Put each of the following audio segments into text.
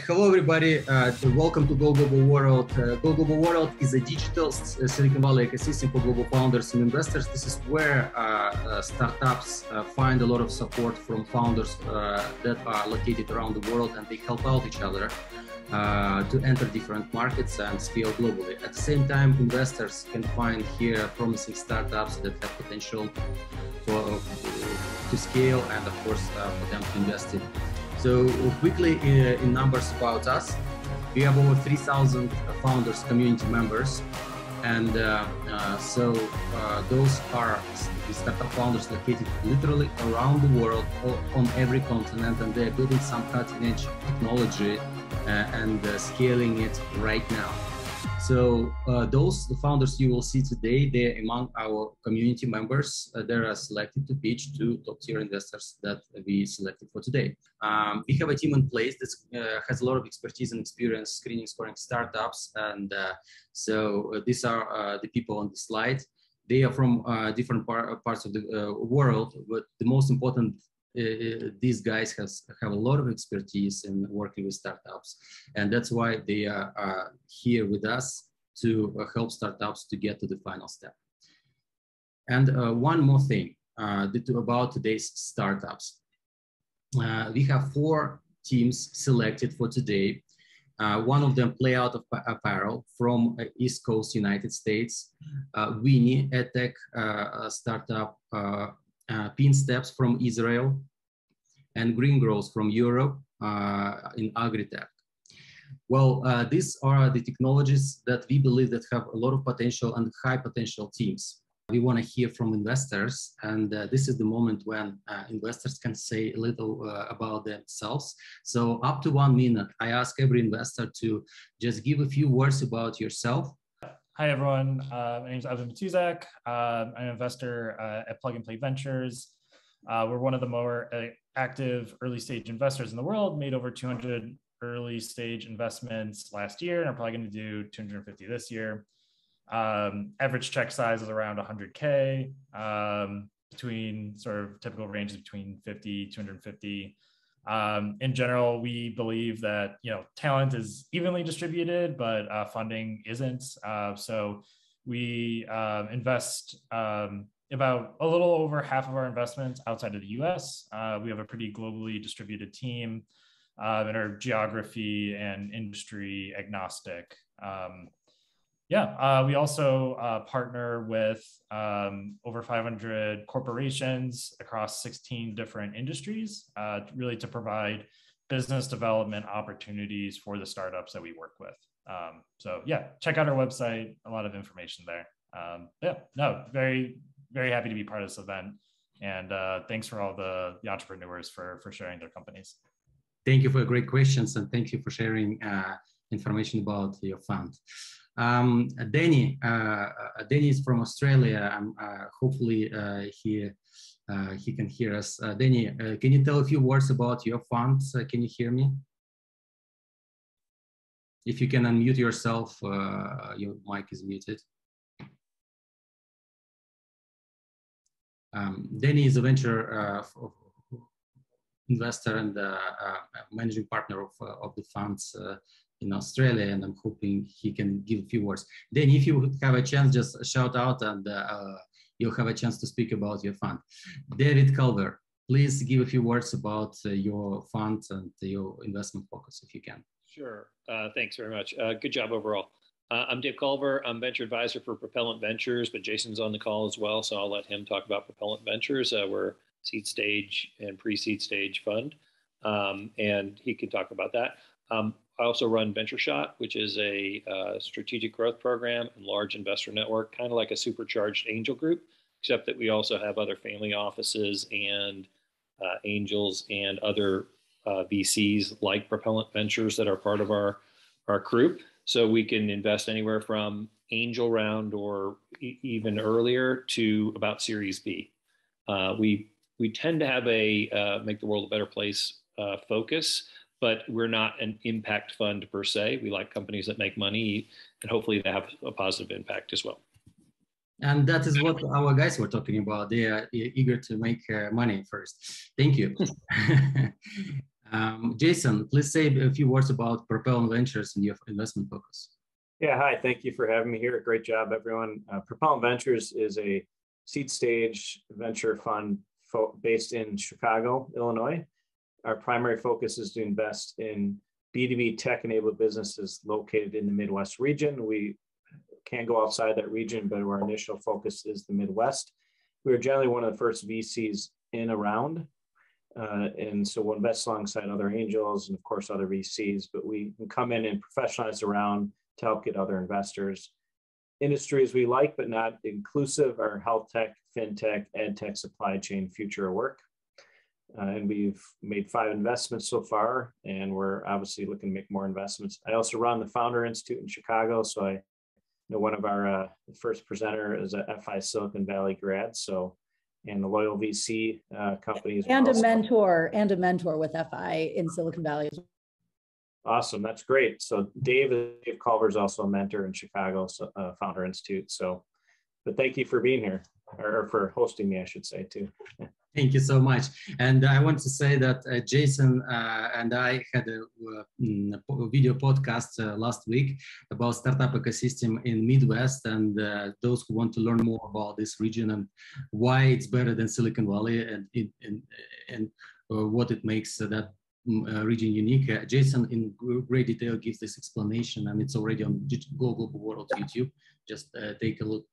Hello, everybody. Welcome to Go Global World. Go Global World is a digital Silicon Valley ecosystem for global founders and investors. This is where startups find a lot of support from founders that are located around the world, and they help out each other to enter different markets and scale globally. At the same time, investors can find here promising startups that have potential to scale and, of course, for them to invest in. So quickly in numbers about us, we have over 3,000 founders, community members, and those are startup founders located literally around the world, on every continent, and they're building some cutting-edge technology and scaling it right now. So the founders you will see today, they're among our community members. They are selected to pitch to top-tier investors that we selected for today. We have a team in place that has a lot of expertise and experience screening, scoring startups. And so these are the people on the slide. They are from different parts of the world, but the most important, these guys have a lot of expertise in working with startups, and that's why they are here with us to help startups to get to the final step. And one more thing about today's startups. We have four teams selected for today. One of them, Playout Apparel from East Coast United States, Winnie, EdTech startup, Pinsteps from Israel, and Green Growth from Europe in agri-tech. Well, these are the technologies that we believe that have a lot of potential and high potential teams. We want to hear from investors, and this is the moment when investors can say a little about themselves. So up to 1 minute, I ask every investor to just give a few words about yourself. Hi, everyone. My name is Evan Matuzak. I'm an investor at Plug and Play Ventures. We're one of the more active early stage investors in the world, made over 200 early stage investments last year, and are probably going to do 250 this year. Average check size is around 100K, between sort of typical ranges between 50, 250. In general, we believe that, you know, talent is evenly distributed, but funding isn't. So we invest about a little over half of our investments outside of the US. We have a pretty globally distributed team and are geography and industry agnostic. We also partner with over 500 corporations across 16 different industries, really to provide business development opportunities for the startups that we work with. Check out our website, a lot of information there. Very, very happy to be part of this event. And thanks for all the entrepreneurs for sharing their companies. Thank you for great questions, and thank you for sharing information about your fund. Danny is from Australia. Hopefully he can hear us. Danny, can you tell a few words about your fund? Can you hear me? If you can unmute yourself, your mic is muted. Danny is a venture investor and managing partner of the funds in Australia, and I'm hoping he can give a few words. Then, if you have a chance, just shout out, and you'll have a chance to speak about your fund. David Culver, please give a few words about your fund and your investment focus, if you can. Sure, thanks very much. Good job overall. I'm Dave Culver. I'm venture advisor for Propellant Ventures, but Jason's on the call as well, so I'll let him talk about Propellant Ventures. We're seed stage and pre-seed stage fund, and he can talk about that. I also run VentureShot, which is a strategic growth program and large investor network, kind of like a supercharged angel group, except that we also have other family offices and angels and other VCs like Propellant Ventures that are part of our group. So we can invest anywhere from angel round or even earlier to about Series B. We tend to have a make the world a better place focus, but we're not an impact fund per se. We like companies that make money, and hopefully they have a positive impact as well. And that is what our guys were talking about. They are eager to make money first. Thank you. Jason, please say a few words about Propel Ventures and your investment focus. Yeah, hi, thank you for having me here. Great job, everyone. Propel Ventures is a seed stage venture fund based in Chicago, Illinois. Our primary focus is to invest in B2B tech-enabled businesses located in the Midwest region. We can go outside that region, but our initial focus is the Midwest. We are generally one of the first VCs in a round, and so we'll invest alongside other angels and, of course, other VCs, but we can come in and professionalize around to help get other investors. Industries we like, but not inclusive, are health tech, fintech, ed tech, supply chain, future of work. And we've made 5 investments so far, and we're obviously looking to make more investments. I also run the Founder Institute in Chicago, so I know one of our first presenter is a FI Silicon Valley grad, so, and the Loyal VC companies. And a mentor, with FI in Silicon Valley as well. Awesome, that's great. So David Culver is also a mentor in Chicago, so, Founder Institute. So, but thank you for being here, or for hosting me, I should say, too. Thank you so much. And I want to say that Jason and I had a video podcast last week about startup ecosystem in Midwest, and those who want to learn more about this region and why it's better than Silicon Valley and what it makes that region unique. Jason in great detail gives this explanation, and it's already on Go Global World YouTube. Just take a look.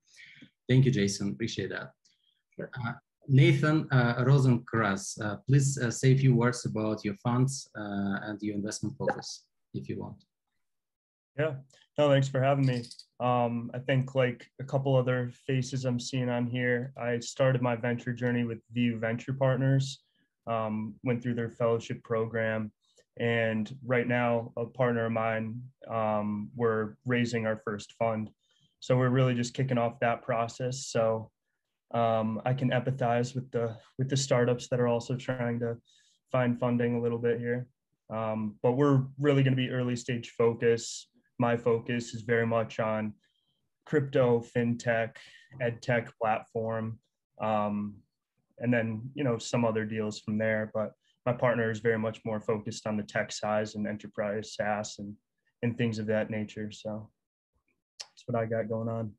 Thank you, Jason. Appreciate that. Sure. Nathan Rosenkranz, please say a few words about your funds and your investment focus, if you want. Yeah, no, thanks for having me. I think like a couple other faces I'm seeing on here, I started my venture journey with View Venture Partners, went through their fellowship program, and right now a partner of mine, we're raising our first fund. So we're really just kicking off that process. So I can empathize with the startups that are also trying to find funding a little bit here. But we're really going to be early stage focus. My focus is very much on crypto, fintech, edtech platform, and then, you know, some other deals from there. But my partner is very much more focused on the tech size and enterprise SaaS and things of that nature. So that's what I got going on.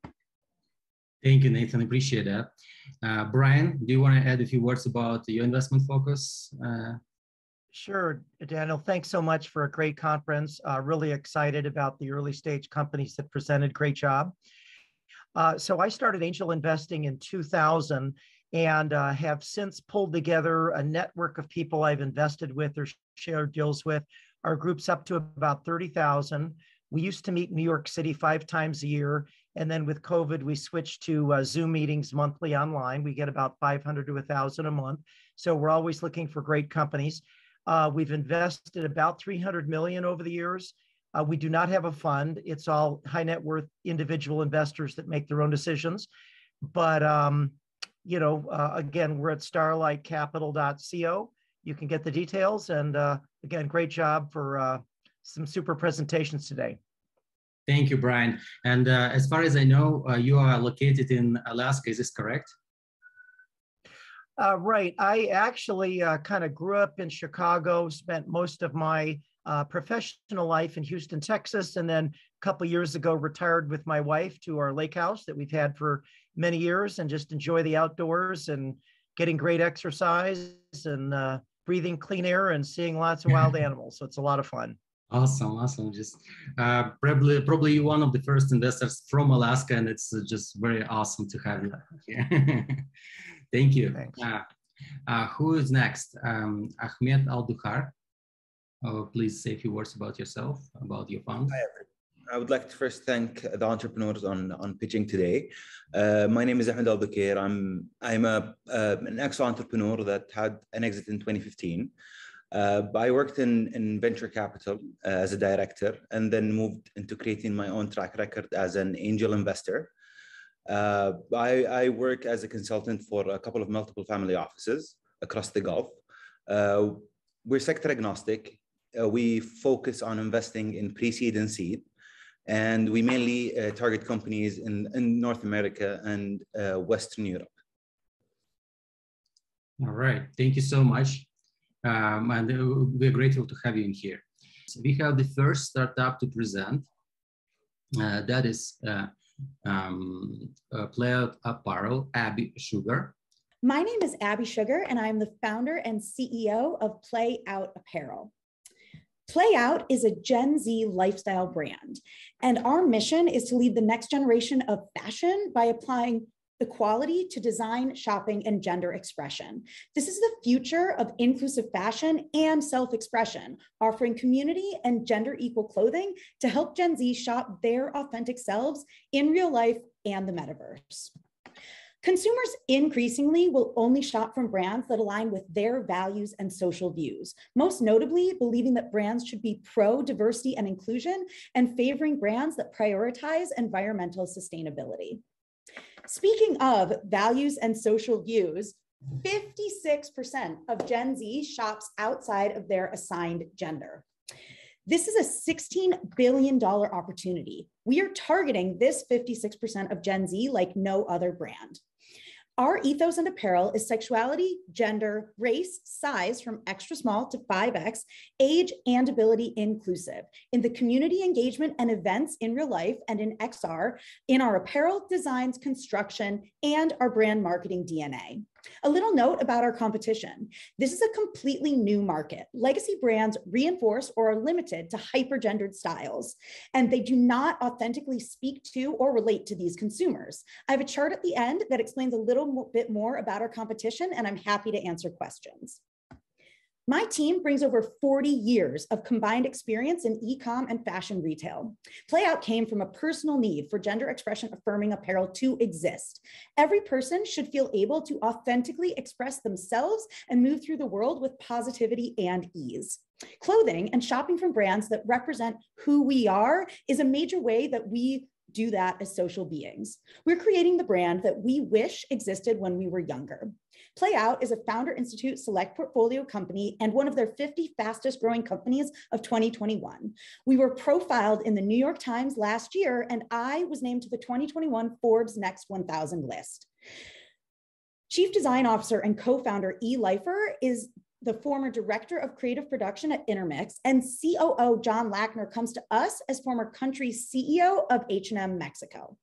Thank you, Nathan. Appreciate that. Brian, do you want to add a few words about your investment focus? Sure, Daniel. Thanks so much for a great conference. Really excited about the early stage companies that presented. Great job. So I started angel investing in 2000 and have since pulled together a network of people I've invested with or shared deals with. Our group's up to about 30,000. We used to meet in New York City 5 times a year. And then with COVID, we switched to Zoom meetings monthly online. We get about 500 to 1,000 a month. So we're always looking for great companies. We've invested about $300 million over the years. We do not have a fund. It's all high net worth individual investors that make their own decisions. But, you know, again, we're at starlightcapital.co. You can get the details. And again, great job for some super presentations today. Thank you, Brian. And as far as I know, you are located in Alaska. Is this correct? Right. I actually kind of grew up in Chicago, spent most of my professional life in Houston, Texas, and then a couple years ago retired with my wife to our lake house that we've had for many years, and just enjoy the outdoors and getting great exercise and breathing clean air and seeing lots of wild animals. So it's a lot of fun. Awesome, awesome. Just probably one of the first investors from Alaska, and it's just very awesome to have you here. Thank you. Who is next? Ahmed Al-Dukhar. Please say a few words about yourself, about your fund. I would like to first thank the entrepreneurs on pitching today. My name is Ahmed Al-Dukhar. I'm an ex-entrepreneur that had an exit in 2015. I worked in venture capital as a director, and then moved into creating my own track record as an angel investor. I work as a consultant for a couple of multiple family offices across the Gulf. We're sector agnostic. We focus on investing in pre-seed and seed, and we mainly target companies in North America and Western Europe. All right. Thank you so much. And we're grateful to have you in here. So we have the first startup to present. That is Playout Apparel, Abby Sugar. My name is Abby Sugar, and I'm the founder and CEO of Playout Apparel. Playout is a Gen Z lifestyle brand, and our mission is to lead the next generation of fashion by applying equality to design, shopping, and gender expression. This is the future of inclusive fashion and self-expression, offering community and gender equal clothing to help Gen Z shop their authentic selves in real life and the metaverse. Consumers increasingly will only shop from brands that align with their values and social views, most notably believing that brands should be pro-diversity and inclusion and favoring brands that prioritize environmental sustainability. Speaking of values and social views, 56% of Gen Z shops outside of their assigned gender. This is a $16 billion opportunity. We are targeting this 56% of Gen Z like no other brand. Our ethos and apparel is sexuality, gender, race, size from extra small to 5X, age and ability inclusive in the community engagement and events in real life and in XR, in our apparel, designs, construction, and our brand marketing DNA. A little note about our competition. This is a completely new market. Legacy brands reinforce or are limited to hyper-gendered styles, and they do not authentically speak to or relate to these consumers. I have a chart at the end that explains a little bit more about our competition, and I'm happy to answer questions. My team brings over 40 years of combined experience in e-com and fashion retail. Playout came from a personal need for gender expression affirming apparel to exist. Every person should feel able to authentically express themselves and move through the world with positivity and ease. Clothing and shopping from brands that represent who we are is a major way that we do that as social beings. We're creating the brand that we wish existed when we were younger. Playout is a Founder Institute select portfolio company and one of their 50 fastest growing companies of 2021. We were profiled in the New York Times last year, and I was named to the 2021 Forbes Next 1000 list. Chief Design Officer and co-founder E. Leifer is the former director of creative production at Intermix, and COO John Lackner comes to us as former country CEO of H&M Mexico.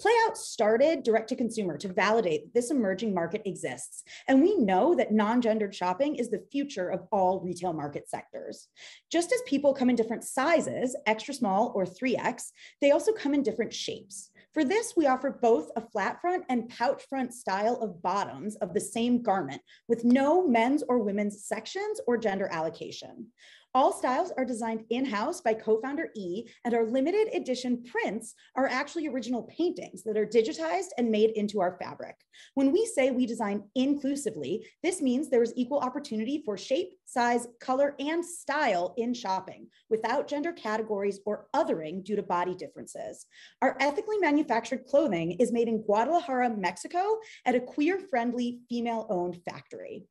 Playout started direct-to-consumer to validate this emerging market exists, and we know that non-gendered shopping is the future of all retail market sectors. Just as people come in different sizes, extra small or 3X, they also come in different shapes. For this, we offer both a flat front and pouch front style of bottoms of the same garment with no men's or women's sections or gender allocation. All styles are designed in-house by co-founder E, and our limited edition prints are actually original paintings that are digitized and made into our fabric. When we say we design inclusively, this means there is equal opportunity for shape, size, color, and style in shopping without gender categories or othering due to body differences. Our ethically manufactured clothing is made in Guadalajara, Mexico at a queer-friendly female-owned factory.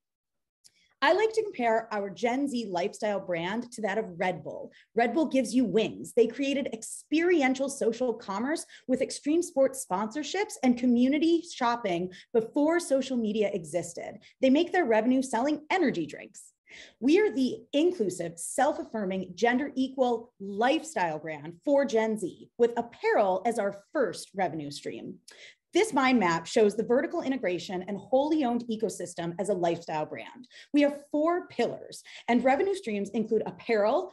I like to compare our Gen Z lifestyle brand to that of Red Bull. Red Bull gives you wings. They created experiential social commerce with extreme sports sponsorships and community shopping before social media existed. They make their revenue selling energy drinks. We are the inclusive, self-affirming, gender-equal lifestyle brand for Gen Z, with apparel as our first revenue stream. This mind map shows the vertical integration and wholly owned ecosystem as a lifestyle brand. We have four pillars, and revenue streams include apparel,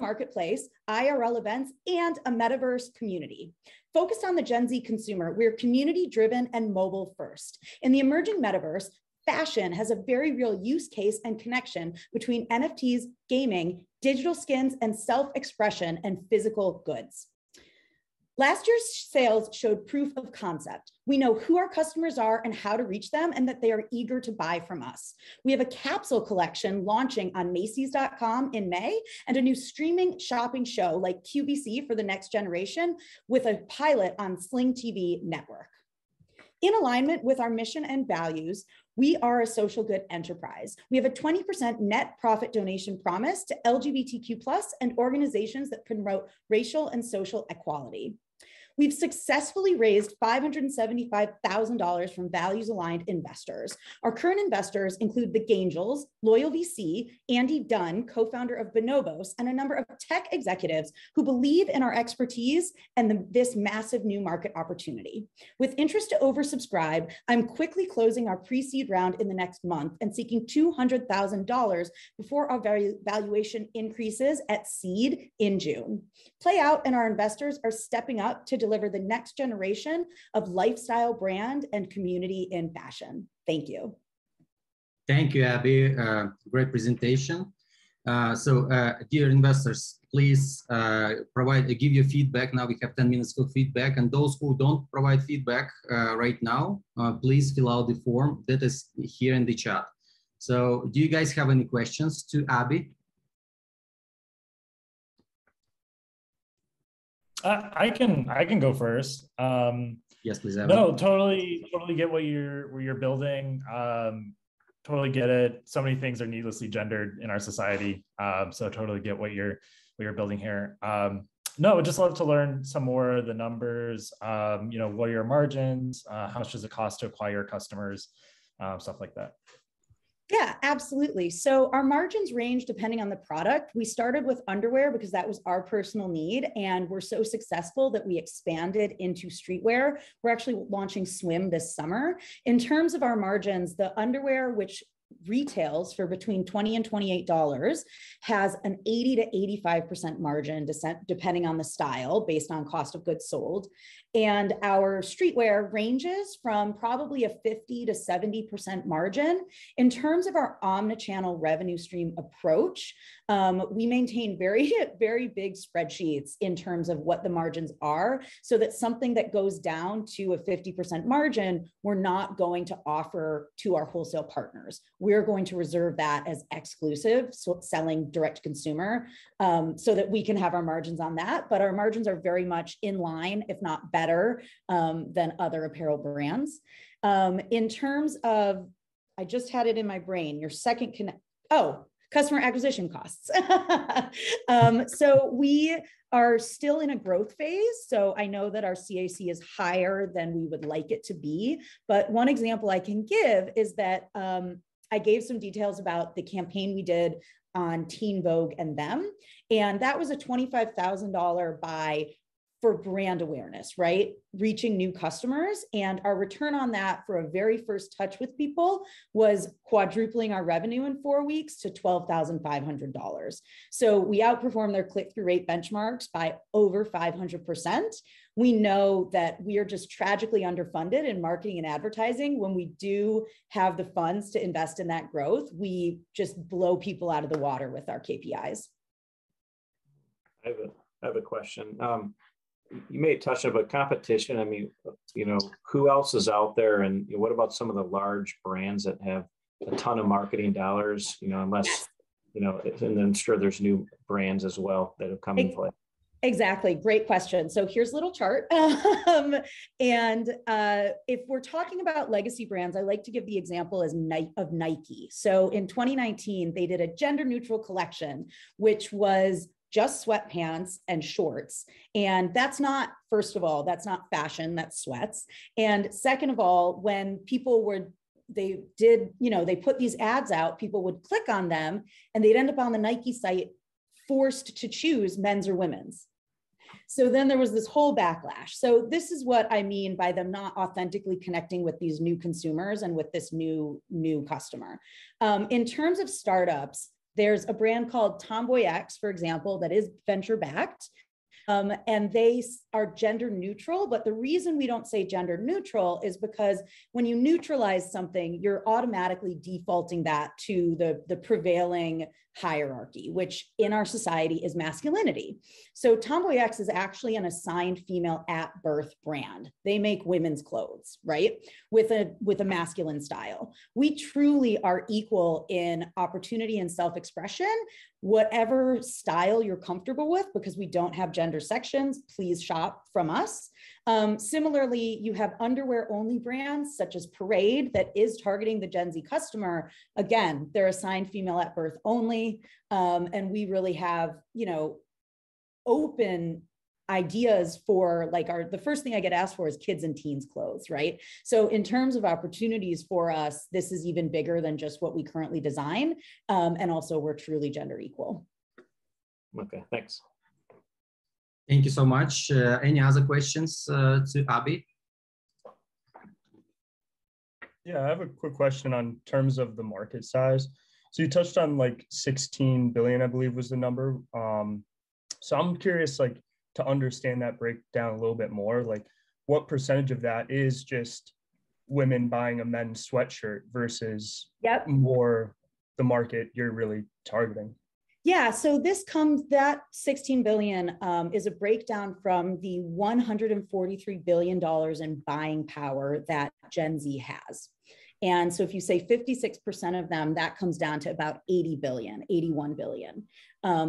marketplace, IRL events, and a metaverse community. Focused on the Gen Z consumer, we're community-driven and mobile first. In the emerging metaverse, fashion has a very real use case and connection between NFTs, gaming, digital skins, and self-expression and physical goods. Last year's sales showed proof of concept. We know who our customers are and how to reach them, and that they are eager to buy from us. We have a capsule collection launching on Macy's.com in May, and a new streaming shopping show like QVC for the next generation with a pilot on Sling TV network. In alignment with our mission and values, we are a social good enterprise. We have a 20% net profit donation promise to LGBTQ+ and organizations that promote racial and social equality. We've successfully raised $575,000 from values-aligned investors. Our current investors include the Gangels, Loyal VC, Andy Dunn, co-founder of Bonobos, and a number of tech executives who believe in our expertise and this massive new market opportunity. With interest to oversubscribe, I'm quickly closing our pre-seed round in the next month and seeking $200,000 before our valuation increases at seed in June. Playout and our investors are stepping up to deliver the next generation of lifestyle brand and community in fashion. Thank you. Thank you, Abby. Great presentation. Dear investors, please give your feedback. Now we have 10 minutes for feedback, and those who don't provide feedback right now, please fill out the form that is here in the chat. So do you guys have any questions to Abby? I can go first. Yes, please, Abby. No, totally get what you're building. Totally get it. So many things are needlessly gendered in our society. So totally get what you're building here. No, I would just love to learn some more of the numbers. What are your margins? How much does it cost to acquire customers? Stuff like that. Yeah, absolutely. So our margins range depending on the product. We started with underwear because that was our personal need, and we're so successful that we expanded into streetwear. We're actually launching swim this summer. In terms of our margins, the underwear, which retails for between $20 and $28, has an 80 to 85% margin depending on the style based on cost of goods sold. And our streetwear ranges from probably a 50 to 70% margin. In terms of our omnichannel revenue stream approach, we maintain very, very big spreadsheets in terms of what the margins are, so that something that goes down to a 50% margin, we're not going to offer to our wholesale partners. We're going to reserve that as exclusive, so selling direct to consumer, so that we can have our margins on that. But our margins are very much in line, if not better, than other apparel brands. In terms of, I just had it in my brain, your second connect, customer acquisition costs. So we are still in a growth phase. So I know that our CAC is higher than we would like it to be. But one example I can give is that I gave some details about the campaign we did on Teen Vogue and Them, and that was a $25,000 buy for brand awareness, right? Reaching new customers. And our return on that for a very first touch with people was quadrupling our revenue in 4 weeks to $12,500. So we outperformed their click-through rate benchmarks by over 500%. We know that we are just tragically underfunded in marketing and advertising. When we do have the funds to invest in that growth, we just blow people out of the water with our KPIs. I have a question. You made touch of a competition. I mean, who else is out there, and what about some of the large brands that have a ton of marketing dollars? And I'm sure there's new brands as well that have come into play. Exactly. Great question. So here's a little chart. If we're talking about legacy brands, I like to give the example of Nike. So in 2019, they did a gender neutral collection, which was just sweatpants and shorts. And that's not, first of all, that's not fashion, that's sweats. And second of all, when people they put these ads out, people would click on them and they'd end up on the Nike site forced to choose men's or women's. So then there was this whole backlash. So this is what I mean by them not authentically connecting with these new consumers and with this new customer. In terms of startups, there's a brand called Tomboy X, for example, that is venture-backed, and they are gender neutral. But the reason we don't say gender neutral is because when you neutralize something, you're automatically defaulting that to the prevailing hierarchy, which in our society is masculinity. So Tomboy X is actually an assigned female at birth brand. They make women's clothes, right? With a masculine style. We truly are equal in opportunity and self-expression, whatever style you're comfortable with, because we don't have gender sections. Please shop from us. Similarly, you have underwear only brands such as Parade that is targeting the Gen Z customer. Again, they're assigned female at birth only. And we really have, open ideas for like our, the first thing I get asked for is kids and teens clothes, right? So in terms of opportunities for us, this is even bigger than just what we currently design. And also we're truly gender equal. Okay, thanks. Thank you so much. Any other questions to Abby? Yeah, I have a quick question on terms of the market size. So you touched on like 16 billion, I believe was the number. So I'm curious, like, to understand that breakdown a little bit more, like what percentage of that is just women buying a men's sweatshirt versus more the market you're really targeting? Yeah, so this comes, that 16 billion is a breakdown from the $143 billion in buying power that Gen Z has. And so if you say 56% of them, that comes down to about 80 billion, 81 billion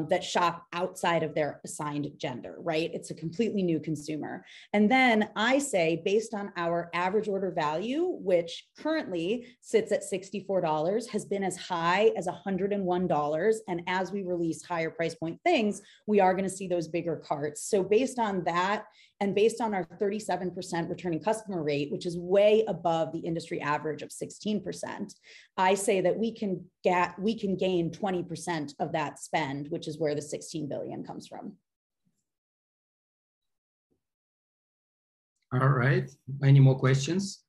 that shop outside of their assigned gender, right? It's a completely new consumer. And then I say, based on our average order value, which currently sits at $64, has been as high as $101. And as we release higher price point things, we are going to see those bigger carts. So based on that, and based on our 37% returning customer rate, which is way above the industry average of 16%, I say that we can gain 20% of that spend, which is where the 16 billion comes from. All right, any more questions?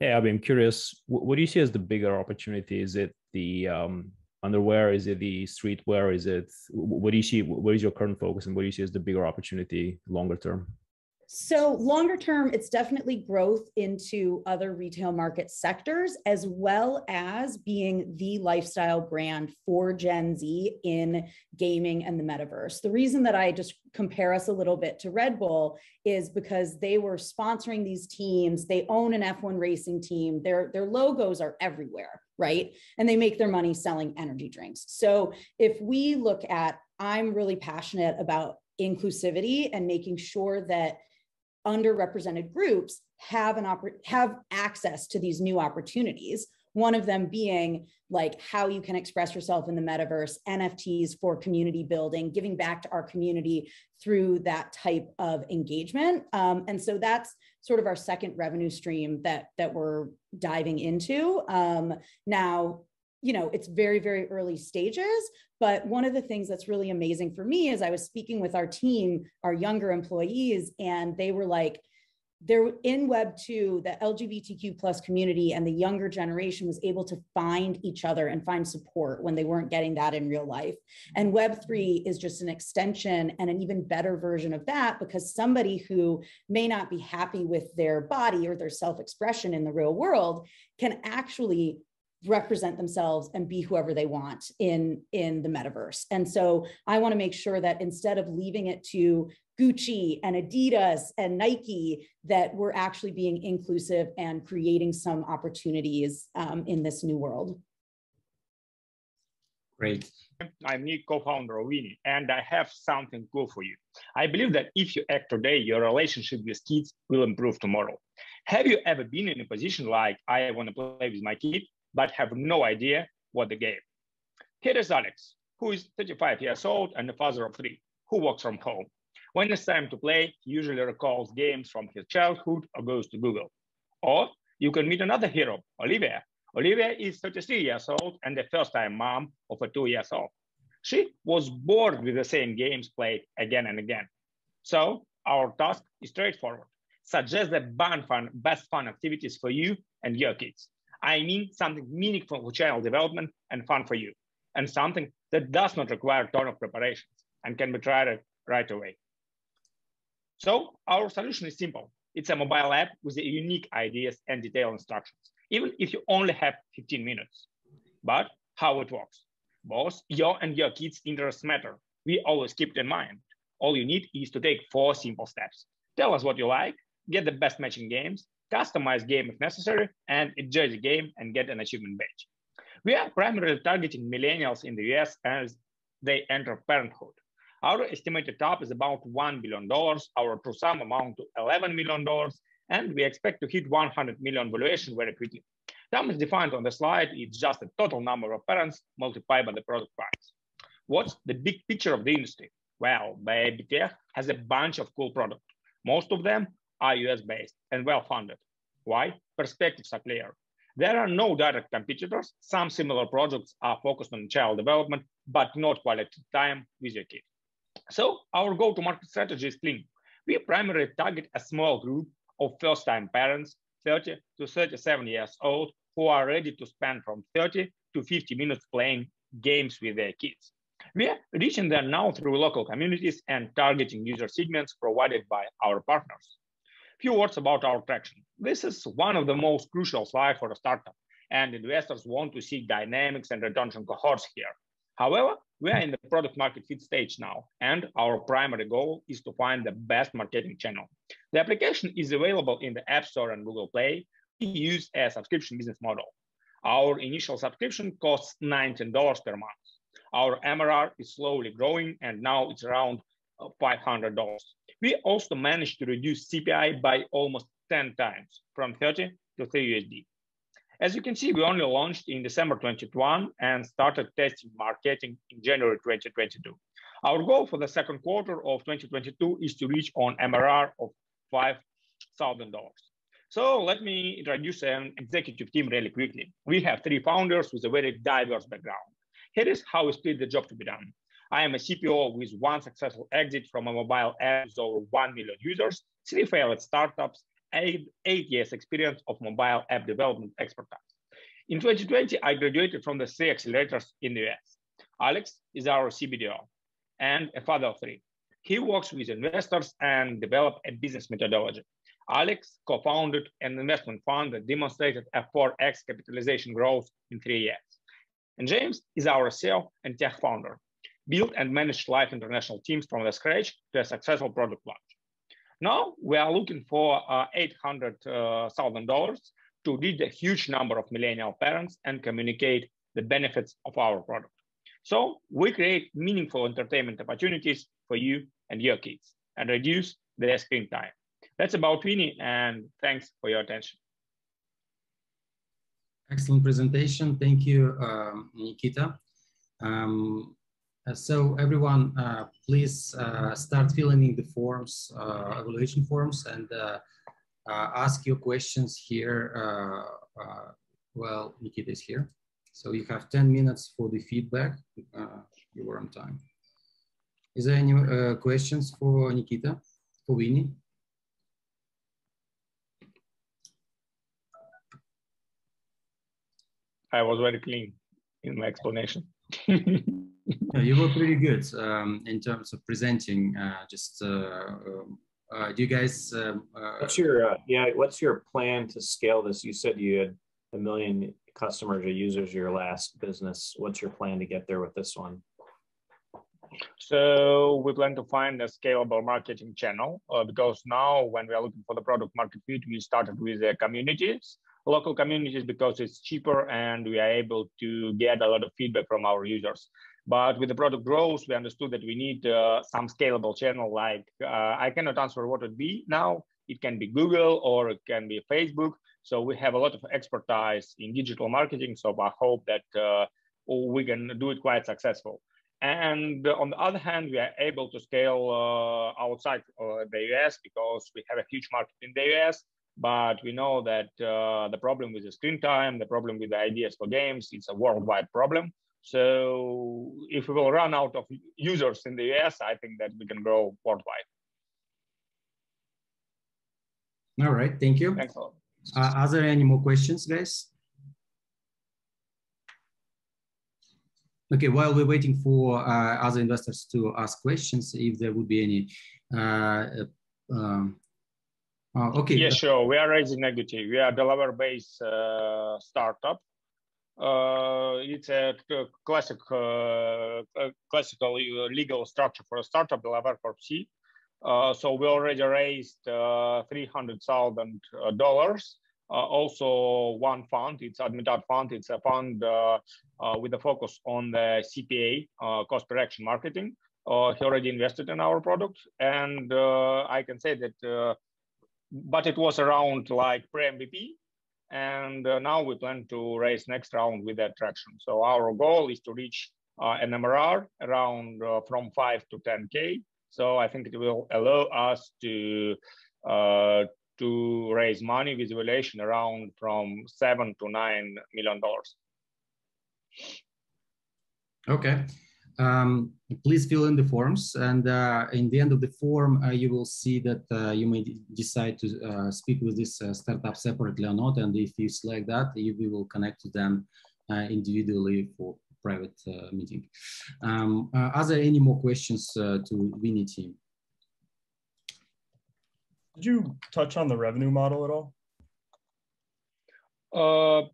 Yeah, I mean, I'm curious, what do you see as the bigger opportunity? Is it the underwear? Is it the streetwear? Is it, what do you see? What is your current focus and what do you see as the bigger opportunity longer term? So longer term, it's definitely growth into other retail market sectors, as well as being the lifestyle brand for Gen Z in gaming and the metaverse. The reason that I just compare us a little bit to Red Bull is because they were sponsoring these teams. They own an F1 racing team. Their logos are everywhere, right? And they make their money selling energy drinks. So if we look at, I'm really passionate about inclusivity and making sure that underrepresented groups have access to these new opportunities. One of them being like how you can express yourself in the metaverse, NFTs for community building, giving back to our community through that type of engagement. And so that's sort of our second revenue stream that we're diving into. Now, you know, it's very, very early stages, but one of the things that's really amazing for me is I was speaking with our team, our younger employees, and they were like, they're in Web2, the LGBTQ plus community and the younger generation was able to find each other and find support when they weren't getting that in real life. And Web3 is just an extension and an even better version of that, because somebody who may not be happy with their body or their self-expression in the real world can actually represent themselves and be whoever they want in the metaverse. And so I want to make sure that instead of leaving it to Gucci and Adidas and Nike, that we're actually being inclusive and creating some opportunities in this new world. Great. I'm new co-founder of Winnie, and I have something cool for you. I believe that if you act today, your relationship with kids will improve tomorrow. Have you ever been in a position like, I want to play with my kid, but have no idea what the game? Here is Alex, who is 35 years old and the father of three, who works from home. When it's time to play, he usually recalls games from his childhood or goes to Google. Or you can meet another hero, Olivia. Olivia is 33 years old and the first-time mom of a 2-year-old. She was bored with the same games played again and again. So our task is straightforward. Suggest the best fun activities for you and your kids. I mean something meaningful for child development and fun for you, and something that does not require a ton of preparations and can be tried right away. So our solution is simple. It's a mobile app with unique ideas and detailed instructions, even if you only have 15 minutes. But how it works? Both your and your kids' interests matter. We always keep it in mind. All you need is to take 4 simple steps. Tell us what you like, get the best matching games, customize game if necessary, and enjoy the game and get an achievement badge. We are primarily targeting millennials in the US as they enter parenthood. Our estimated TAP is about $1 billion, our true sum amount to $11 million, and we expect to hit 100 million valuation very quickly. TAM is defined on the slide, it's just the total number of parents multiplied by the product price. What's the big picture of the industry? well, Baby Tech has a bunch of cool products. Most of them are US-based and well-funded. Why? Perspectives are clear. There are no direct competitors. Some similar projects are focused on child development, but not quality time with your kid. So our go-to-market strategy is clean. We primarily target a small group of first-time parents, 30 to 37 years old, who are ready to spend from 30 to 50 minutes playing games with their kids. We are reaching them now through local communities and targeting user segments provided by our partners. Few words about our traction. This is one of the most crucial slides for a startup, and investors want to see dynamics and retention cohorts here. However, we are in the product market fit stage now, and our primary goal is to find the best marketing channel. The application is available in the App Store and Google Play. We use a subscription business model. Our initial subscription costs $19 per month. Our MRR is slowly growing, and now it's around $500. We also managed to reduce CPI by almost 10 times, from 30 to 3 USD. As you can see, we only launched in December 2021 and started testing marketing in January 2022. Our goal for the second quarter of 2022 is to reach an MRR of $5,000. So let me introduce an executive team really quickly. We have three founders with a very diverse background. Here is how we split the job to be done. I am a CPO with one successful exit from a mobile app with over 1 million users, 3 failed startups, 8 years experience of mobile app development expertise. In 2020, I graduated from the 3 accelerators in the US. Alex is our CBDO and a father of 3. He works with investors and developed a business methodology. Alex co-founded an investment fund that demonstrated a 4x capitalization growth in 3 years. And James is our CEO and tech founder. Built and managed live international teams from the scratch to a successful product launch. Now we are looking for $800,000 to reach a huge number of millennial parents and communicate the benefits of our product. So we create meaningful entertainment opportunities for you and your kids and reduce their screen time. That's about Winnie, and thanks for your attention. Excellent presentation. Thank you, Nikita. So everyone, please start filling in the forms, evaluation forms, and ask your questions here. Well, Nikita is here. So you have 10 minutes for the feedback. You were on time. Is there any questions for Nikita, for Winnie? I was very clean in my explanation. Yeah, you were pretty good in terms of presenting. Do you guys? What's your plan to scale this? You said you had 1 million customers or users your last business. What's your plan to get there with this one? So we plan to find a scalable marketing channel because now when we are looking for the product market fit, we started with the communities. Local communities because it's cheaper and we are able to get a lot of feedback from our users. But with the product growth, we understood that we need some scalable channel. Like I cannot answer what it would be now. It can be Google or it can be Facebook. So we have a lot of expertise in digital marketing. So I hope that we can do it quite successful. And on the other hand, we are able to scale outside the US because we have a huge market in the US. But we know that the problem with the screen time, the problem with the ideas for games, it's a worldwide problem. So if we will run out of users in the US, I think that we can grow worldwide. All right, thank you. Thanks a lot. Are there any more questions, guys? Okay, while we're waiting for other investors to ask questions, if there would be any, okay. Yeah, sure. We are raising equity. We are a Delaware-based startup. It's a classic, classical legal structure for a startup, Delaware Corp C. So we already raised $300,000. Also, one fund. It's Admitted Fund. It's a fund with a focus on the CPA, cost per action marketing. He already invested in our product, and I can say that. But it was around like pre-MVP, and now we plan to raise next round with that traction. So our goal is to reach an MRR around from 5 to 10K. So I think it will allow us to raise money with valuation around from $7 to $9 million. Okay. Please fill in the forms, and in the end of the form, you will see that you may decide to speak with this startup separately or not. And if you select that, we will connect to them individually for private meeting. Are there any more questions to Winnie team? Did you touch on the revenue model at all?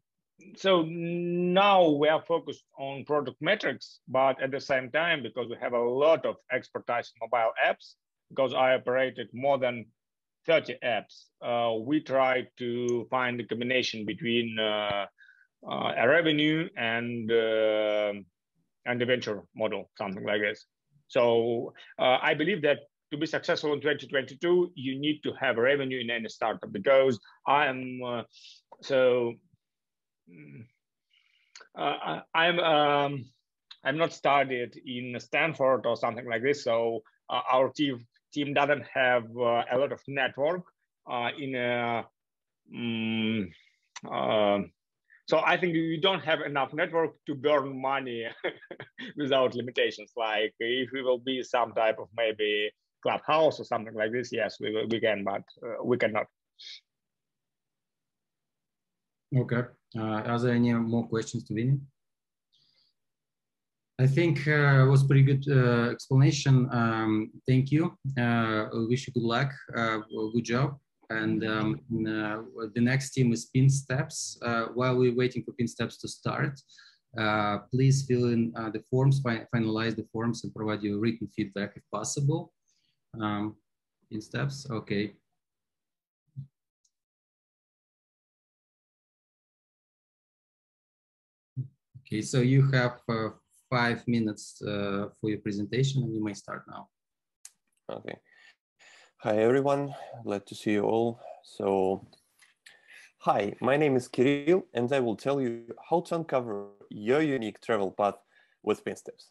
So now we are focused on product metrics, but at the same time, because we have a lot of expertise in mobile apps, because I operated more than 30 apps, we try to find a combination between a revenue and the venture model, something like this. So I believe that to be successful in 2022, you need to have revenue in any startup, because I am I'm not studied in Stanford or something like this, so our team doesn't have a lot of network in a. So I think we don't have enough network to burn money without limitations. Like if we will be some type of maybe clubhouse or something like this, yes, we can, but we cannot. Okay. Are there any more questions to Vinny? I think it was pretty good explanation. Thank you. Wish you good luck. Good job. And the next team is Pinsteps. While we're waiting for Pinsteps to start, please fill in the forms, finalize the forms, and provide your written feedback if possible. Pinsteps, okay. Okay, so you have 5 minutes for your presentation, and you may start now. Okay. Hi, everyone. Glad to see you all. So, hi, my name is Kirill, and I will tell you how to uncover your unique travel path with Pinsteps.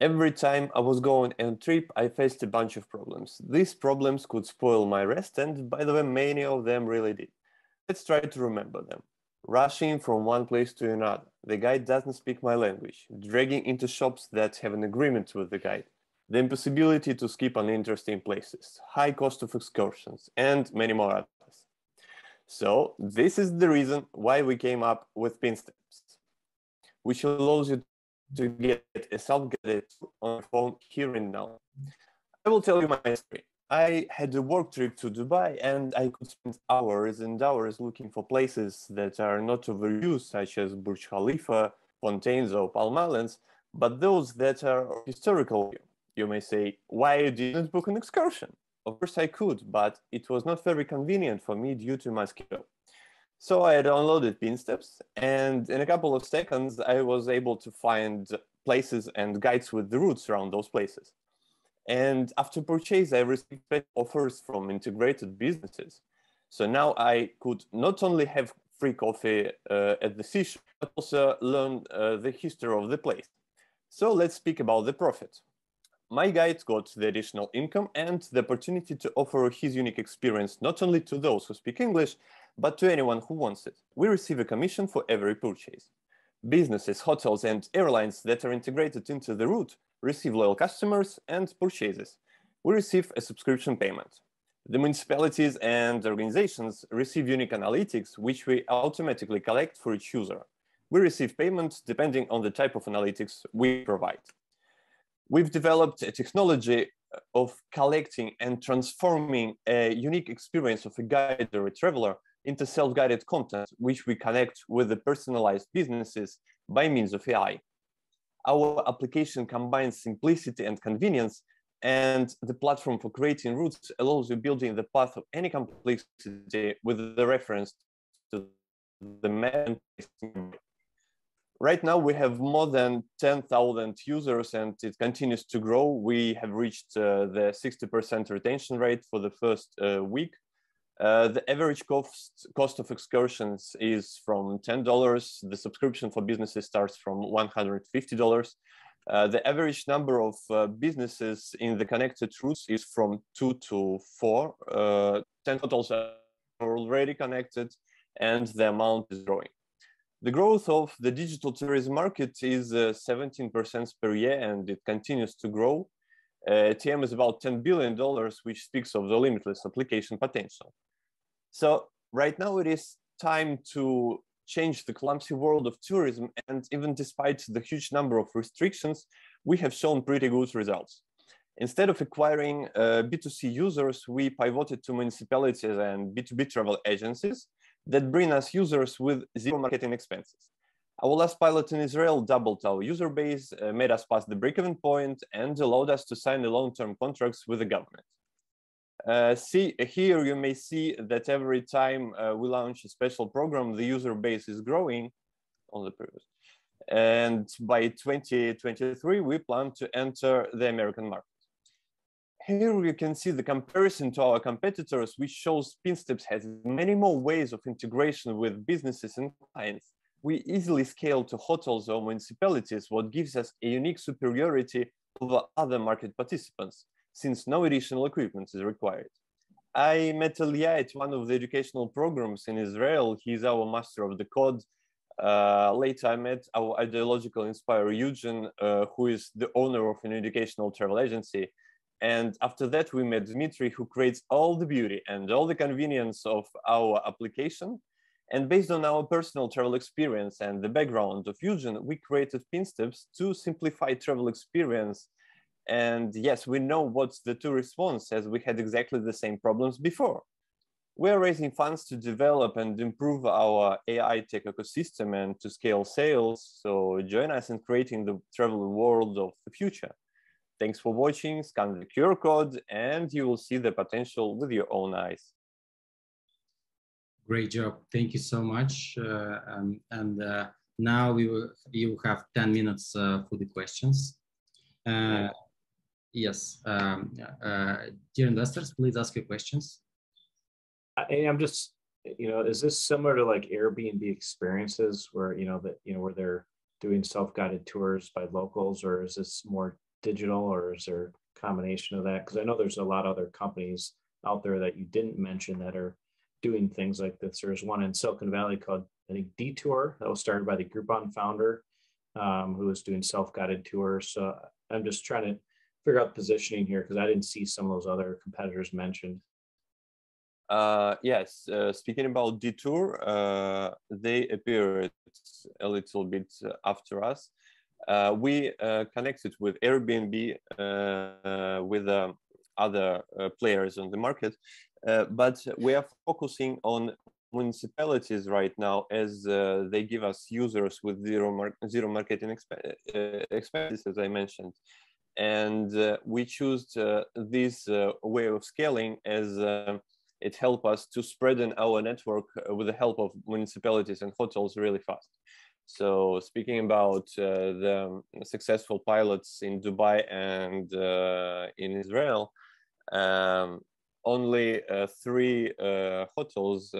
Every time I was going on a trip, I faced a bunch of problems. These problems could spoil my rest, and by the way, many of them really did. Let's try to remember them. Rushing from one place to another. The guide doesn't speak my language. Dragging into shops that have an agreement with the guide. The impossibility to skip uninteresting places. High cost of excursions, and many more others. So this is the reason why we came up with Pinsteps, which allows you to get a self-guided tour on your phone here and now. I will tell you my story. I had a work trip to Dubai, and I could spend hours and hours looking for places that are not overused, such as Burj Khalifa, Fontaines or Palm Islands, but those that are historical. You may say, why didn't you book an excursion? Of course I could, but it was not very convenient for me due to my schedule. So I downloaded Pinsteps, and in a couple of seconds, I was able to find places and guides with the routes around those places. And after purchase, I received offers from integrated businesses. So now I could not only have free coffee at the seashore, but also learn the history of the place. So let's speak about the profit. My guide got the additional income and the opportunity to offer his unique experience, not only to those who speak English, but to anyone who wants it. We receive a commission for every purchase. Businesses, hotels, and airlines that are integrated into the route receive loyal customers and purchases. We receive a subscription payment. The municipalities and organizations receive unique analytics, which we automatically collect for each user. We receive payments depending on the type of analytics we provide. We've developed a technology of collecting and transforming a unique experience of a guide or a traveler into self-guided content, which we connect with the personalized businesses by means of AI. Our application combines simplicity and convenience, and the platform for creating routes allows you building the path of any complexity with the reference to the map. Right now, we have more than 10,000 users, and it continues to grow. We have reached the 60% retention rate for the first week. The average cost of excursions is from $10. The subscription for businesses starts from $150. The average number of businesses in the connected routes is from 2 to 4. 10 hotels are already connected, and the amount is growing. The growth of the digital tourism market is 17% per year, and it continues to grow. TM is about $10 billion, which speaks of the limitless application potential. So right now it is time to change the clumsy world of tourism, and even despite the huge number of restrictions, we have shown pretty good results. Instead of acquiring B2C users, we pivoted to municipalities and B2B travel agencies that bring us users with zero marketing expenses. Our last pilot in Israel doubled our user base, made us pass the break-even point, and allowed us to sign the long-term contracts with the government. Here you may see that every time we launch a special program, the user base is growing on the previous. And by 2023, we plan to enter the American market. Here you can see the comparison to our competitors, which shows Pinsteps has many more ways of integration with businesses and clients. We easily scale to hotels or municipalities, what gives us a unique superiority over other market participants, since no additional equipment is required. I met Aliyah at one of the educational programs in Israel. He's our master of the code. Later I met our ideological inspirer, Eugen, who is the owner of an educational travel agency. And after that, we met Dmitry, who creates all the beauty and all the convenience of our application. And based on our personal travel experience and the background of Eugen, we created Pinsteps to simplify travel experience. And yes, we know what the tourist wants, as we had exactly the same problems before. We're raising funds to develop and improve our AI tech ecosystem and to scale sales. So join us in creating the travel world of the future. Thanks for watching. Scan the QR code and you will see the potential with your own eyes. Great job. Thank you so much. Now you have 10 minutes for the questions. Yes. Dear investors, please ask your questions. I'm just, is this similar to like Airbnb experiences where, where they're doing self-guided tours by locals, or is this more digital, or is there a combination of that? Because I know there's a lot of other companies out there that you didn't mention that are doing things like this. There's one in Silicon Valley called, I think, Detour, that was started by the Groupon founder, who was doing self-guided tours. So I'm just trying to figure out positioning here, because I didn't see some of those other competitors mentioned. Yes, speaking about Detour, they appeared a little bit after us. We connected with Airbnb, with other players on the market. But we are focusing on municipalities right now, as they give us users with zero marketing expenses, as I mentioned. And we chose this way of scaling, as it helped us to spreaden our network with the help of municipalities and hotels really fast. So speaking about the successful pilots in Dubai and in Israel, only 3 hotels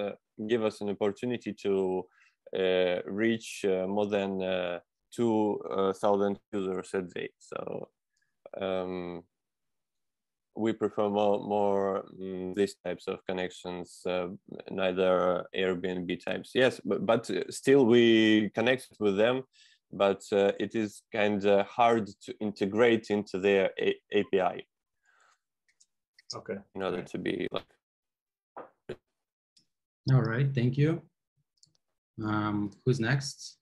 give us an opportunity to reach more than 2,000 users a day. So we prefer more these types of connections, neither Airbnb types. Yes, but still we connect with them, but it is kind of hard to integrate into their API. Okay. In order to be like. All right. Thank you. Who's next?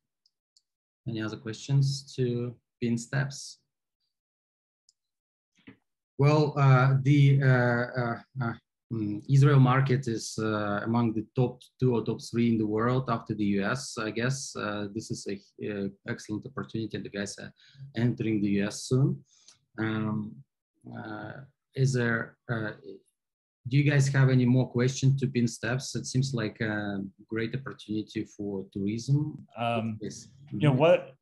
Any other questions to Pinsteps? Well, the Israel market is among the top 2 or top 3 in the world after the US, I guess. This is an excellent opportunity, and the guys are entering the US soon. Is there, do you guys have any more questions to Pinsteps? It seems like a great opportunity for tourism.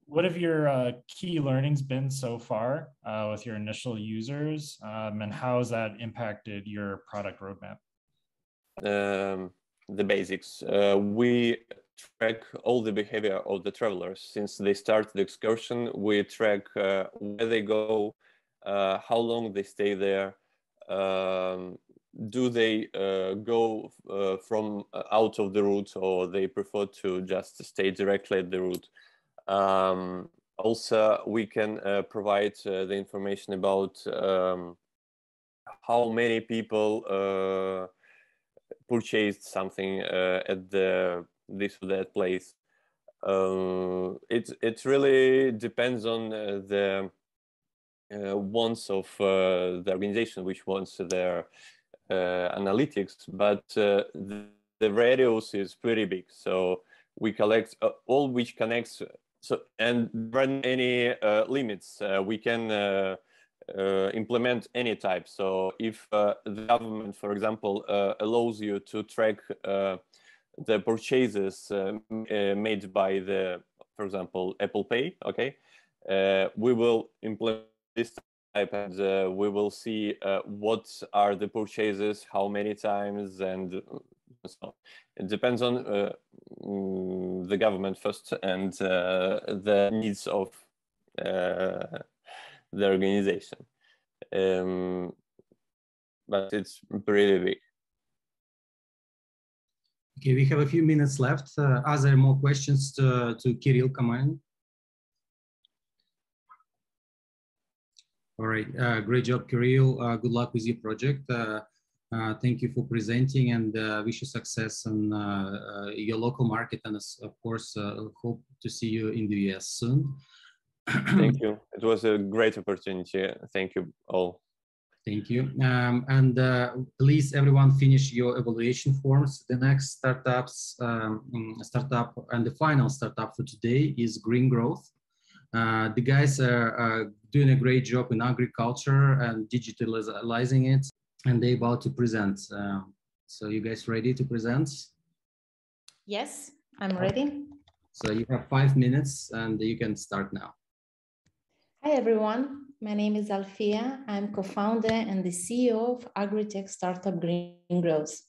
What have your key learnings been so far with your initial users, and how has that impacted your product roadmap? the basics. We track all the behavior of the travelers since they start the excursion. We track where they go, how long they stay there, do they go from out of the route, or they prefer to just stay directly at the route. Also, we can provide the information about how many people purchased something at this or that place. It really depends on the wants of the organization, which wants their analytics, but the radius is pretty big. So we collect all which connects. So, and there are any limits. We can implement any type. So if the government, for example, allows you to track the purchases made by the, for example, Apple Pay, okay, we will implement this type, and we will see what are the purchases, how many times, and so it depends on the government first and the needs of the organization. But it's pretty big. Okay, we have a few minutes left. Are there more questions to Kirill? Come on. All right, great job, Kirill. Good luck with your project. Thank you for presenting, and wish you success in your local market, and of course hope to see you in the US soon. Thank you. It was a great opportunity. Thank you all. Thank you. And please, everyone, finish your evaluation forms. The next startup and the final startup for today is Green Growth. The guys are doing a great job in agriculture and digitalizing it, and they're about to present. So you guys ready to present? Yes, I'm ready. So you have 5 minutes and you can start now. Hi everyone, my name is Alfiya. I'm co-founder and the CEO of agri-tech startup Green Growth.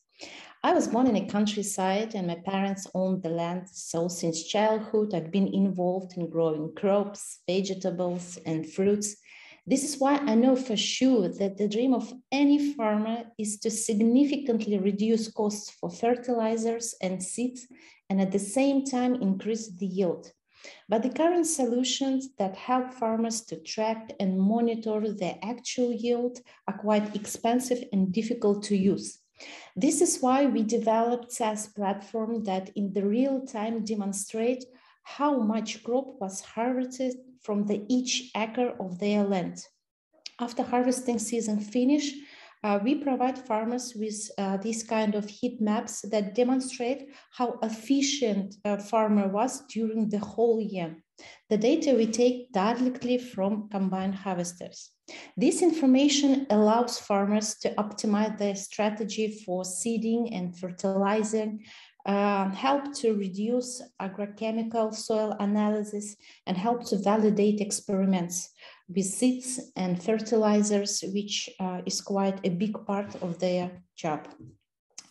I was born in a countryside and my parents owned the land. So since childhood, I've been involved in growing crops, vegetables and fruits. This is why I know for sure that the dream of any farmer is to significantly reduce costs for fertilizers and seeds, and at the same time increase the yield. But the current solutions that help farmers to track and monitor their actual yield are quite expensive and difficult to use. This is why we developed SaaS platform that in the real time demonstrate how much crop was harvested from each acre of their land. After harvesting season finish, we provide farmers with these kind of heat maps that demonstrate how efficient a farmer was during the whole year. The data we take directly from combine harvesters. This information allows farmers to optimize their strategy for seeding and fertilizing, help to reduce agrochemical soil analysis, and help to validate experiments with seeds and fertilizers, which is quite a big part of their job.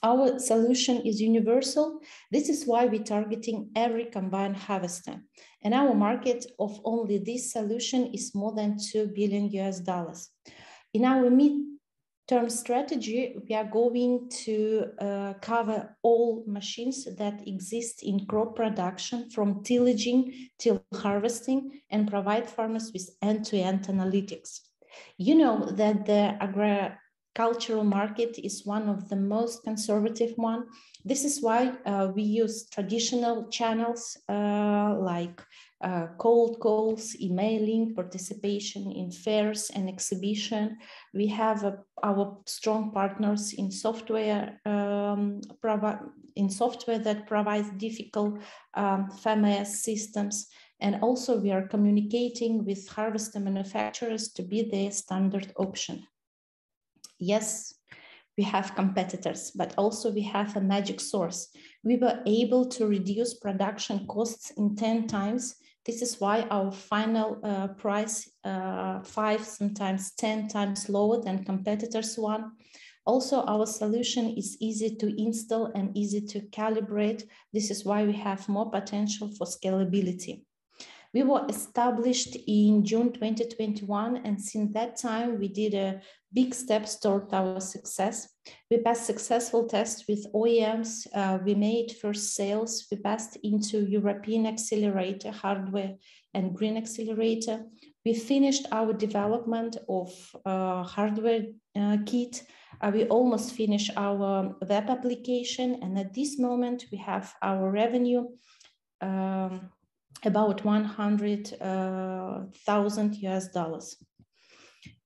Our solution is universal. This is why we're targeting every combine harvester. And our market of only this solution is more than $2 billion. In our mid-term strategy, we are going to cover all machines that exist in crop production, from tillaging till harvesting, and provide farmers with end-to-end analytics. You know that the agricultural market is one of the most conservative one. This is why we use traditional channels like cold calls, emailing, participation in fairs and exhibition. We have our strong partners in software that provides difficult FMS systems, and also we are communicating with harvester manufacturers to be their standard option. Yes, we have competitors, but also we have a magic source. We were able to reduce production costs in 10 times. This is why our final price 5, sometimes 10 times lower than competitors' one. Also, our solution is easy to install and easy to calibrate. This is why we have more potential for scalability. We were established in June 2021, and since that time, we did a big steps toward our success. We passed successful tests with OEMs, we made first sales, we passed into European accelerator, hardware and green accelerator. We finished our development of hardware kit. We almost finished our web application. And at this moment, we have our revenue about $100,000.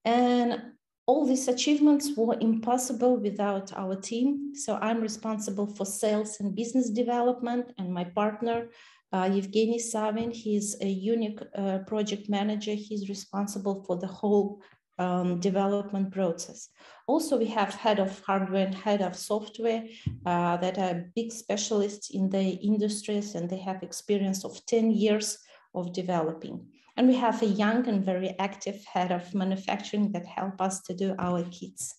And all these achievements were impossible without our team. So I'm responsible for sales and business development, and my partner, Evgeny Savin, he's a unique project manager. He's responsible for the whole development process. Also, we have head of hardware and head of software that are big specialists in the industries, and they have experience of 10 years of developing. And we have a young and very active head of manufacturing that help us to do our kits.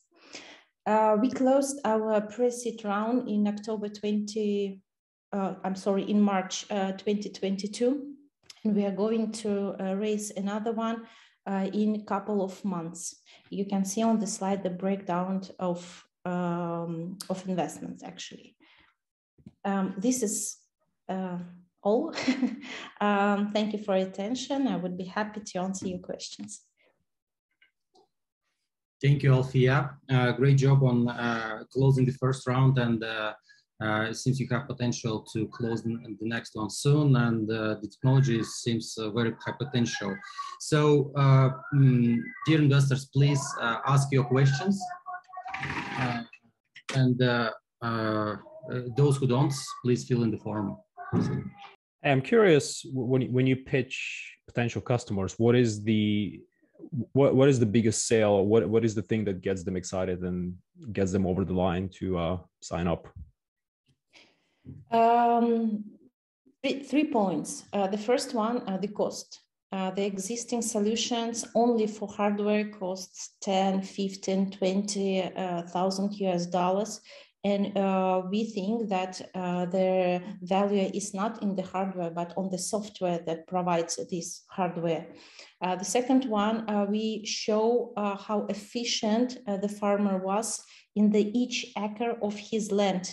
We closed our pre-seed round in March 2022, and we are going to raise another one in a couple of months. You can see on the slide the breakdown of investments, actually. This is all. Thank you for your attention. I would be happy to answer your questions. Thank you, Alfiya. Great job on closing the first round, and it seems you have potential to close the next one soon, and the technology seems very high potential. So, dear investors, please ask your questions, and those who don't, please fill in the form. I'm curious, when you pitch potential customers, what is the biggest sale? What is the thing that gets them excited and gets them over the line to sign up? Three points. The first one, the cost. The existing solutions only for hardware costs $10,000, $15,000, $20,000. And we think that the value is not in the hardware, but on the software that provides this hardware. The second one, we show how efficient the farmer was in the each acre of his land.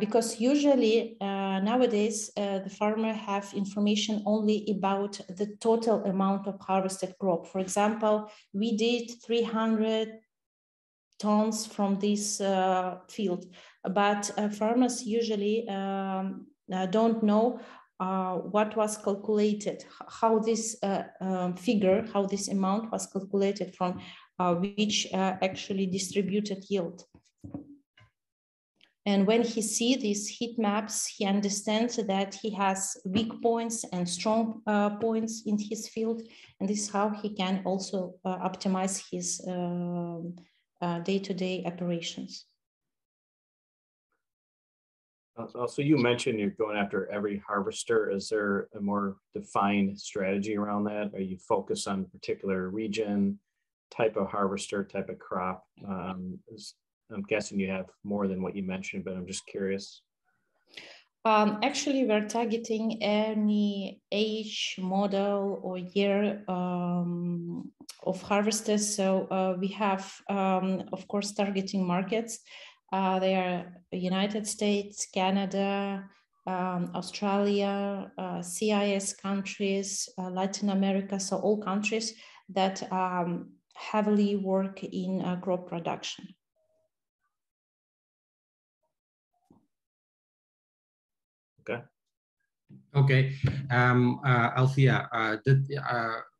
Because usually nowadays the farmer have information only about the total amount of harvested crop. For example, we did 300 tons from this field, but farmers usually don't know what was calculated, how this figure, how this amount was calculated from which actually distributed yield. And when he sees these heat maps, he understands that he has weak points and strong points in his field. And this is how he can also optimize his day-to-day operations. Also, you mentioned you're going after every harvester. Is there a more defined strategy around that? Are you focused on a particular region, type of harvester, type of crop? I'm guessing you have more than what you mentioned, but I'm just curious. Actually, we're targeting any age, model, or year of harvesters. So we have, of course, targeting markets. They are United States, Canada, Australia, CIS countries, Latin America. So all countries that heavily work in crop production. Okay. Okay, Alfiya,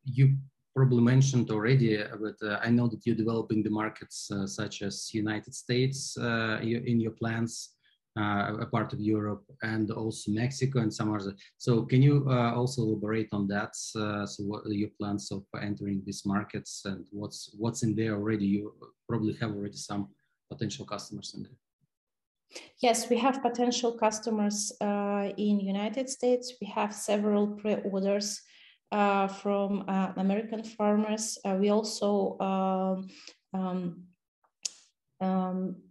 you probably mentioned already, but I know that you're developing the markets such as United States in your plans, a part of Europe, and also Mexico and some others. So can you also elaborate on that? So what are your plans of entering these markets, and what's in there already? You probably have already some potential customers in there. Yes, we have potential customers in United States. We have several pre-orders from American farmers. We also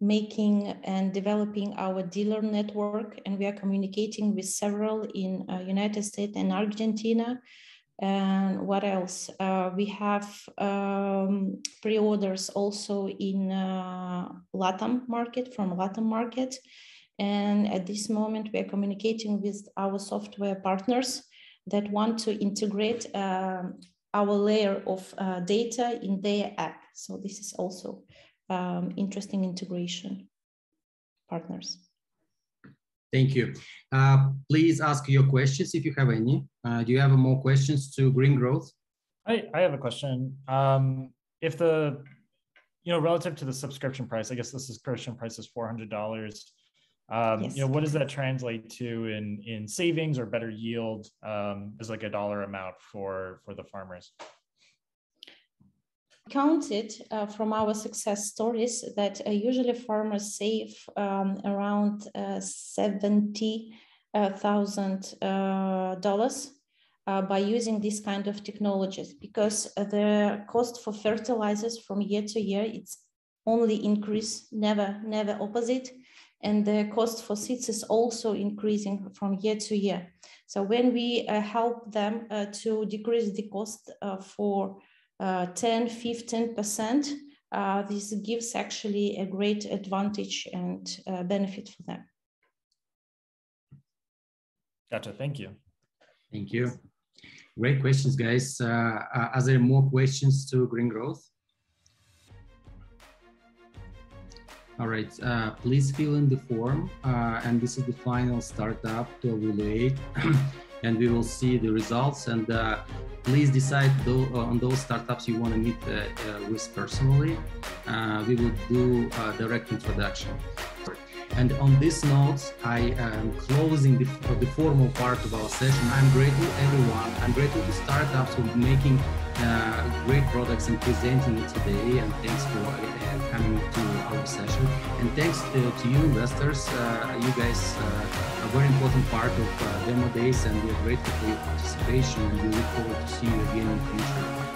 making and developing our dealer network, and we are communicating with several in United States and Argentina. And what else? We have pre-orders also in LATAM market, from LATAM market. And at this moment, we are communicating with our software partners that want to integrate our layer of data in their app. So this is also interesting integration partners. Thank you. Please ask your questions if you have any. Do you have more questions to Green Growth? I have a question. If the, relative to the subscription price, I guess the subscription price is $400. Yes. What does that translate to in savings or better yield as like a dollar amount for the farmers? Counted from our success stories that usually farmers save around $70,000 by using this kind of technologies, because the cost for fertilizers from year to year, it's only increase, never opposite. And the cost for seeds is also increasing from year to year. So when we help them to decrease the cost for 10-15%, this gives actually a great advantage and benefit for them. Gotcha, thank you. Thank you. Great questions, guys. Are there more questions to Green Growth? All right, please fill in the form. And this is the final startup to evaluate. And we will see the results. And please decide on those startups you want to meet with personally. We will do a direct introduction. And on this note, I am closing the formal part of our session. I'm grateful to everyone. I'm grateful to startups for making great products and presenting it today. And thanks for coming to our session. And thanks to you investors. You guys are a very important part of demo days, and we are grateful for your participation. And we look forward to seeing you again in the future.